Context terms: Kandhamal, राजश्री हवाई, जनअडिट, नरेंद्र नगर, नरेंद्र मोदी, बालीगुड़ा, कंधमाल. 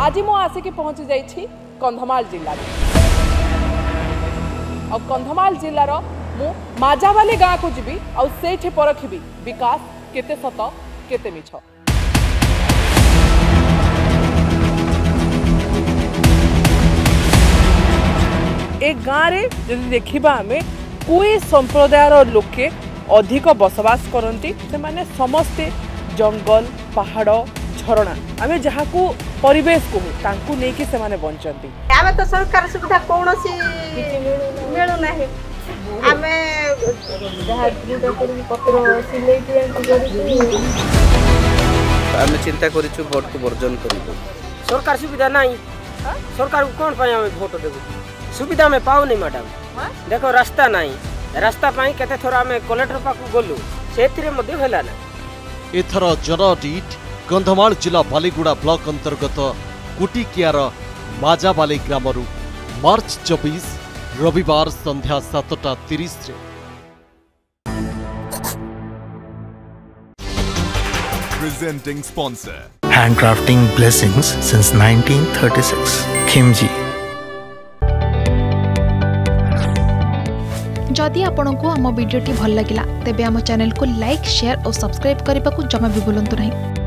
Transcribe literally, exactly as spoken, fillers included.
आज मो आसिकी पहुँची जाइए कंधमाल जिला आ कंधमाल जिलार मु माजावाली गाँ को जी आई परखी विकास केते सत केते मिछ। ए गाँव रे जदि देखिबा आमे कोई संप्रदायर लोके अधिक बसवास करती से माने समस्ते जंगल पहाड़ झरणा आम जहाँ को परिवेश कहू तांकू नेकी से माने बंचती। आम तो सरकार सुविधा कौन सी मिलूना आम आम चिंता करिछु वोट को वर्जन करू सरकार सुविधा नहीं सरकार को कौन पाई आम वोट देबू सुविधा में पाओ नहीं मैडम। देखो रास्ता नहीं रास्ता पाई केते थोड़ा में कलेक्टर पाकु गलु सेतिरे मध्ये भेला ना। एथर जनअडिट कंधमाल जिला बालीगुड़ा ब्लॉक अंतर्गत कुटिकियार माजावाली ग्रामरू मार्च चौबीस रविवार संध्या सातटा तीस रे presenting sponsor hand crafting blessings since nineteen thirty six Khimji. जदि आपंक आम भिडी भल लगा तेब आम चैनल को लाइक शेयर और सब्सक्राइब करने को जमा भी भूलु नहीं।